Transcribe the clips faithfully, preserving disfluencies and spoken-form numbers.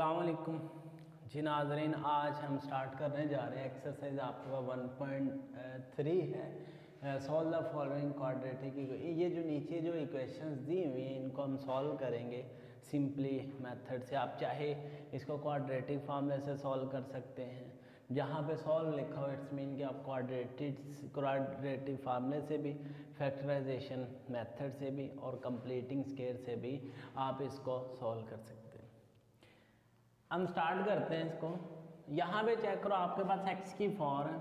अस्सलामुअलैकुम जी नाजरीन, आज हम स्टार्ट करने जा रहे हैं एक्सरसाइज आपका वन पॉइंट थ्री है, solve the following quadratic equation. ये जो नीचे जो इक्वेशंस दी हुई हैं इनको हम सॉल्व करेंगे सिंपली मेथड से। आप चाहे इसको क्वाड्रेटिक फार्मूले से सॉल्व कर सकते हैं, जहाँ पे सॉल्व लिखा हो इट्स मीन कि आप क्वाड्रेटिक क्वाड्रेटिक फार्मूले से भी, फैक्टराइजेशन मेथड से भी और कंप्लीटिंग स्केयर से भी आप इसको सॉल्व कर सकते हैं। हम स्टार्ट करते हैं इसको। यहाँ पे चेक करो, आपके पास x की फोर है,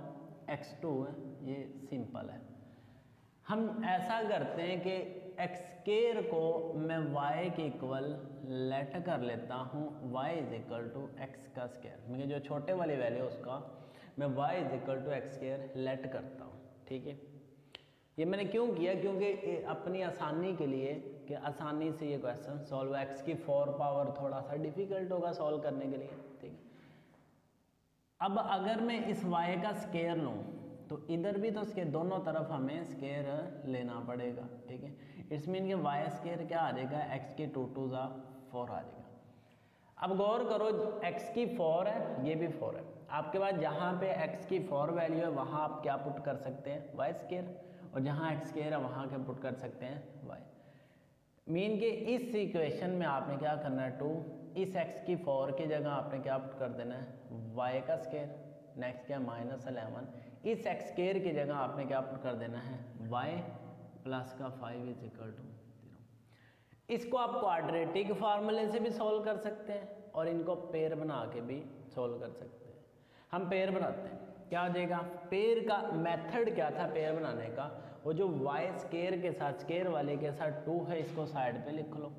एक्स टू है, ये सिंपल है। हम ऐसा करते हैं कि एक्स स्केयर को मैं y के इक्वल लेट कर लेता हूँ, y is equal to x का स्केयर। मेरे जो छोटे वाली वैल्यू उसका मैं y is equal to x square let करता हूँ। ठीक है, ये मैंने क्यों किया, क्योंकि अपनी आसानी के लिए कि आसानी से ये क्वेश्चन सॉल्व। x की फोर पावर थोड़ा सा डिफिकल्ट होगा सॉल्व करने के लिए। ठीक है, अब अगर मैं इस y का स्केयर लूँ तो इधर भी तो इसके दोनों तरफ हमें स्केयर लेना पड़ेगा। ठीक है, इट्स मीन कि वाई स्केयर क्या आ जाएगा, एक्स के टू टू ज़ा फोर आ जाएगा। अब गौर करो, एक्स की फोर है, ये भी फोर है। आपके पास जहाँ पे एक्स की फोर वैल्यू है वहाँ आप क्या पुट कर सकते हैं, वाई स्केयर, और जहाँ एक्स स्केयर है वहाँ क्या पुट कर सकते हैं, वाई। मीन के इस इक्वेशन में आपने क्या करना है, टू इस एक्स की फोर की जगह आपने क्या पुट कर देना है, वाई का स्केयर। नेक्स्ट क्या, माइनस अलेवन, इस एक्स स्केयर की जगह आपने क्या पुट कर देना है, वाई प्लस का five is equal to zero. इसको आप क्वाड्रेटिक फार्मूले से भी सॉल्व कर सकते हैं और इनको पेयर बना के भी सॉल्व कर सकते हैं। हम पेयर बनाते हैं, क्या हो जाएगा, पेयर का मेथड क्या था पेयर बनाने का, वो जो वाई स्केयर के साथ, स्केयर वाले के साथ टू है, इसको साइड पे लिख लो,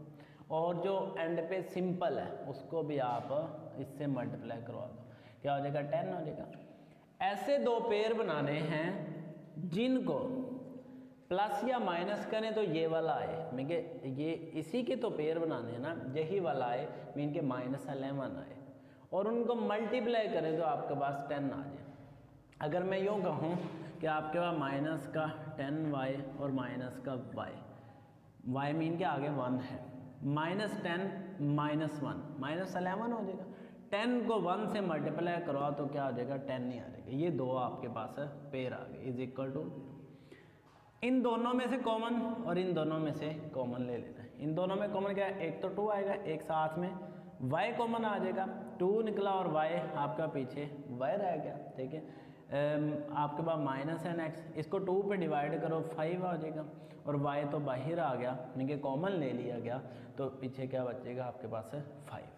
और जो एंड पे सिंपल है उसको भी आप इससे मल्टीप्लाई करवा दो, क्या हो जाएगा, टेन हो जाएगा। ऐसे दो पेयर बनाने हैं जिनको प्लस या माइनस करें तो ये वाला आए। मीन के ये इसी के तो पेयर बनाने हैं ना, यही वाला आए, मीन के माइनस अलेवन आए, और उनको मल्टीप्लाई करें तो आपके पास टेन आ जाए। अगर मैं यूँ कहूँ कि आपके पास माइनस का टेन वाई और माइनस का वाई, वाई मीन के आगे वन है, minus ten minus one minus eleven हो जाएगा। टेन को वन से मल्टीप्लाई करवा तो क्या हो जाएगा, टेन नहीं आ जाएगा। ये दो आपके पास है पेयर आ गए, इज इक्वल टू इन दोनों में से कॉमन और इन दोनों में से कॉमन ले लेना है। इन दोनों में कॉमन क्या है, एक तो टू आएगा, एक साथ में y कॉमन आ जाएगा, टू निकला और y आपका पीछे y रह गया। ठीक है, आपके पास माइनस एन एक्स, इसको टू पे डिवाइड करो फाइव आ जाएगा, और वाई तो बाहर आ गया, यानी कि कॉमन ले लिया गया, तो पीछे क्या बचेगा आपके पास है फाइव।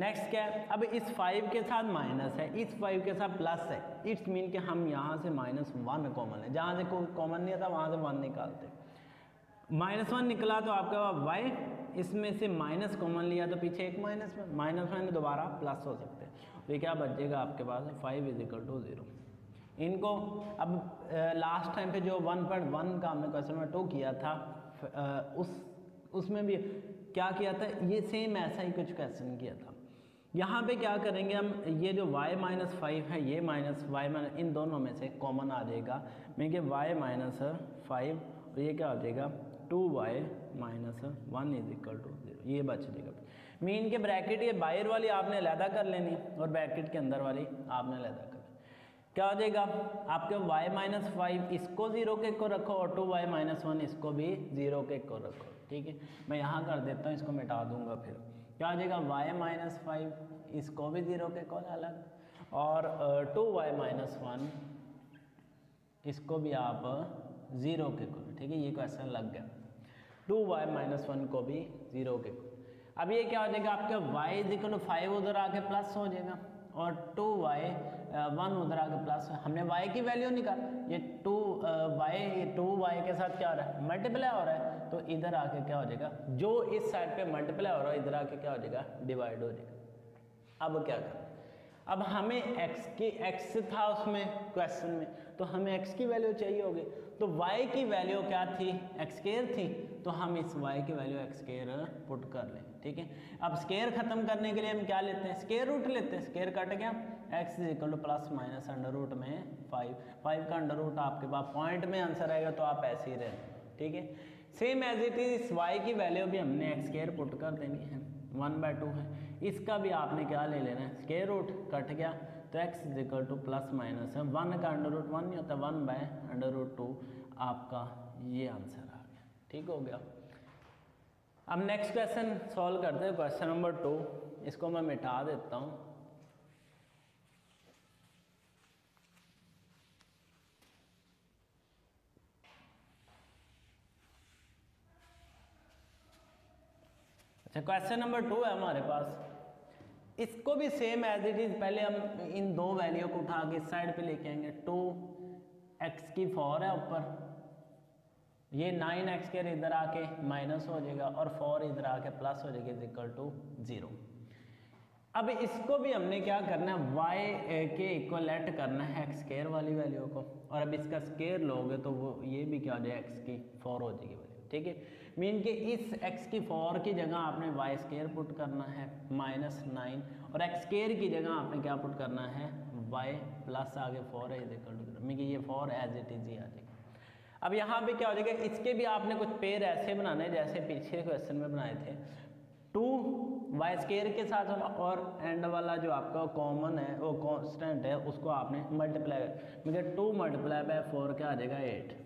नेक्स्ट क्या है, अब इस फाइव के साथ माइनस है, इस फाइव के साथ प्लस है, इट्स मीन कि हम यहाँ से माइनस वन कॉमन है, जहाँ से कोई कॉमन नहीं आता वहाँ से वन निकालते। माइनस वन निकला तो आपके पास वाई, इसमें से माइनस कॉमन लिया तो पीछे एक माइनस में, माइनस में दोबारा प्लस हो सकते हैं, तो ये क्या बच जाएगा आपके पास five is equal to zero. इनको अब लास्ट टाइम पे जो वन पॉइंट वन का हमने क्वेश्चन में टू किया था, आ, उस उसमें भी क्या किया था, ये सेम ऐसा ही कुछ क्वेश्चन किया था। यहाँ पे क्या करेंगे हम, ये जो y माइनस फाइव है, ये माइनस वाई माइनस, इन दोनों में से कॉमन आ जाएगा, मीन कि वाई माइनस फाइव, और ये क्या हो जाएगा two y minus one is equal to zero, ये बच जाएगा। मीन के ब्रैकेट ये बाहर वाली आपने लैदा कर लेनी और ब्रैकेट के अंदर वाली आपने लैदा कर लेनी, क्या हो जाएगा आपके वाई माइनस फाइव, इसको जीरो के को रखो, और टू वाई माइनस वन इसको भी जीरो के को रखो। ठीक है, मैं यहाँ कर देता हूँ, इसको मिटा दूंगा, फिर क्या हो जाएगा वाई माइनस फाइव, इसको भी जीरो के को अलग, और टू वाई माइनस वन इसको भी आप जीरो के को। ठीक है, ये क्वेश्चन लग गया, टू वाई माइनस वन को भी जीरो के। अब ये क्या हो जाएगा आपके y is equal to five उधर आके प्लस हो जाएगा, और टू वाई वन उधर आके प्लस, हमने वाई की वैल्यू निकाली, ये टू वाई टू वाई के साथ क्या हो रहा है, मल्टीप्लाई हो रहा है, तो इधर आके क्या हो जाएगा, जो इस साइड पे मल्टीप्लाई हो रहा है इधर आके क्या हो जाएगा, डिवाइड हो जाएगा। अब क्या करें, अब हमें x की x था उसमें क्वेश्चन में, तो हमें x की वैल्यू चाहिए होगी, तो y की वैल्यू क्या थी, एक्स स्केयर थी, तो हम इस y की वैल्यू एक्स स्केयर पुट कर लें। ठीक है, अब स्केयर खत्म करने के लिए हम क्या लेते हैं, स्केयर रूट लेते हैं, स्केयर कट गया, x is equal to plus minus under root में फाइव, फाइव का अंडर रूट आपके पास पॉइंट में आंसर आएगा, तो आप ऐसे ही रहें। ठीक है, सेम एज इट इज इस y की वैल्यू भी हमने एक्स स्केयर पुट कर देनी है, वन बाई टू है, इसका भी आपने क्या ले लेना है, स्केयर रूट कट गया तो x is equal to plus minus है वन का अंडर रूट वन नहीं होता, one by under root two आपका ये आंसर आ गया। ठीक हो गया। अब नेक्स्ट क्वेश्चन सॉल्व करते हैं, क्वेश्चन नंबर टू। इसको मैं मिटा देता हूँ। अच्छा, क्वेश्चन नंबर टू है हमारे पास। इसको भी सेम एज इट इज, पहले हम इन दो वैल्यू को उठा के इस साइड पे लेके आएंगे। टू एक्स की फोर है ऊपर, ये नाइन एक्स के इधर आके माइनस हो जाएगा और फोर इधर आके प्लस हो जाएगी, इज इक्वल टू जीरो। अब इसको भी हमने क्या करना है, वाई के इक्वलेट करना है एक्स स्केयर वाली वैल्यू को, और अब इसका स्केयर लोगे तो वो ये भी क्या हो जाएगा, एक्स की फोर हो जाएगी वैल्यू। ठीक है, मीन के इस एक्स की फोर की जगह आपने वाई स्केयर पुट करना है माइनस नाइन, और एक्स स्केयर की जगह आपने क्या पुट करना है, वाई प्लस आगे फोर है, इज इक्वल टू मीन कि ये फोर एज इट इज ही आ जाएगा। अब यहाँ पे क्या हो जाएगा, इसके भी आपने कुछ पेयर ऐसे बनाने जैसे पिछले क्वेश्चन में बनाए थे, टू वाई स्केयर के साथ और एंड वाला जो आपका कॉमन है वो कांस्टेंट है उसको आपने मल्टीप्लाई, मुझे टू मल्टीप्लाई बाय फोर क्या आ जाएगा, एट।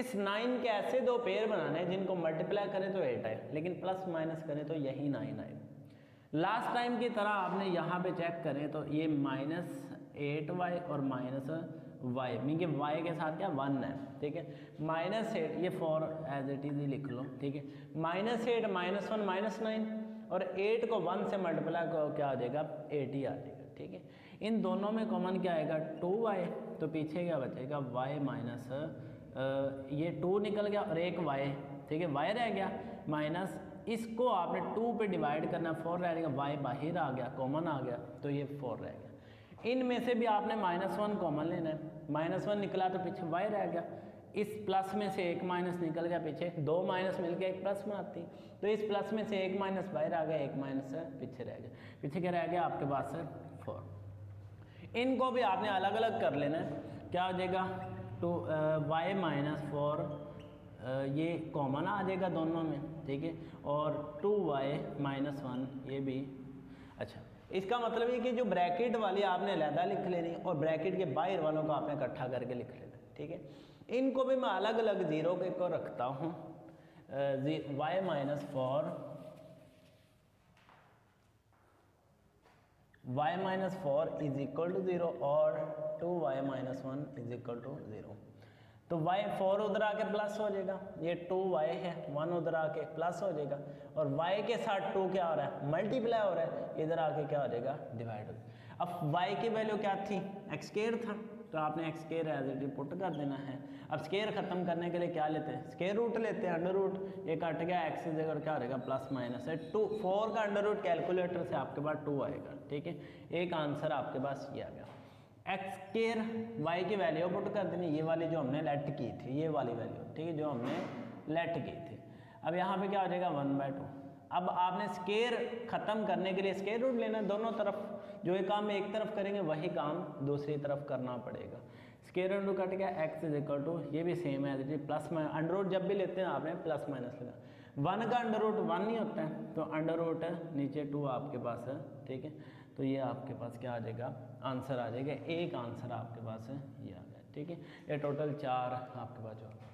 इस नाइन के ऐसे दो पेयर बनाने जिनको मल्टीप्लाई करें तो एट आए, लेकिन प्लस माइनस करें तो यही नाइन आए। लास्ट टाइम की तरह आपने यहाँ पे चेक करें तो ये माइनस एट वाई और माइनस वाई, मीन कि वाई के साथ क्या वन है। ठीक है, माइनस एट, ये फोर एज इट इज लिख लो। ठीक है, minus eight minus one minus nine, और एट को वन से मल्टीप्लाई को क्या हो जाएगा, एट ही आ जाएगा। ठीक है, इन दोनों में कॉमन क्या आएगा, टू वाई, तो पीछे क्या बचेगा, वाई माइनस ये टू निकल गया और एक वाई, ठीक है वाई रह गया, माइनस इसको आपने टू पे डिवाइड करना, फोर रह गया, वाई बाहर आ गया, कॉमन आ गया तो ये फोर रह गया। इन में से भी आपने माइनस वन कॉमन लेना है, माइनस वन निकला तो पीछे वाई रह गया, इस प्लस में से एक माइनस निकल गया, पीछे दो माइनस मिल गया एक प्लस में आती, तो इस प्लस में से एक माइनस वाई रह गया, एक माइनस पीछे रह गया, पीछे क्या रह गया आपके पास है फोर। इनको भी आपने अलग अलग कर लेना है, क्या हो जाएगा, टू वाई माइनस फोर ये कॉमन आ जाएगा दोनों में। ठीक है, और टू वाई माइनस वन ये भी। अच्छा, इसका मतलब ये कि जो ब्रैकेट वाली आपने अलहदा लिख लेनी और ब्रैकेट के बाहर वालों को आपने इकट्ठा करके लिख लेना। ठीक है, इनको भी मैं अलग अलग जीरो के को रखता हूँ, y minus four y minus four is equal to zero और two y minus one is equal to zero. तो वाई फोर उधर आके प्लस हो जाएगा, ये टू वाई है, वन उधर आके प्लस हो जाएगा, और वाई के साथ टू क्या हो रहा है, मल्टीप्लाई हो रहा है, इधर आके क्या हो जाएगा, डिवाइड हो जाएगा। अब वाई की वैल्यू क्या थी, एक्स स्क्वायर था, तो आपने x square as it is put कर देना है। अब स्क्वायर खत्म करने के लिए क्या लेते हैं, स्क्वायर रूट लेते हैं, अंडर रूट ये कट गया, एक्स की जगह क्या हो जाएगा, प्लस माइनस है टू, फोर का अंडर रूट कैलकुलेटर से आपके पास टू आएगा। ठीक है, एक आंसर आपके पास ये आ गया। एक्स स्केयर वाई की वैल्यू पुट कर देनी, ये वाली जो हमने लेट की थी, ये वाली वैल्यू, ठीक है जो हमने लेट की थी। अब यहाँ पे क्या हो जाएगा, वन बाय टू। अब आपने स्केयर ख़त्म करने के लिए स्केयर रूट लेना, दोनों तरफ जो एक काम एक तरफ करेंगे वही काम दूसरी तरफ करना पड़ेगा। स्केयर अंडर कट गया, एक्स इज इक्वल टू ये भी सेम है जी, प्लस माइन अंडर रूट जब भी लेते हैं आपने प्लस माइनस लेना, वन का अंडर रूट वन नहीं होता है तो अंडर रूट नीचे टू आपके पास है। ठीक है, तो ये आपके पास क्या आ जाएगा, आंसर आ जाएगा, एक आंसर आपके पास है ये आ गया। ठीक है, ये टोटल चार आपके पास जो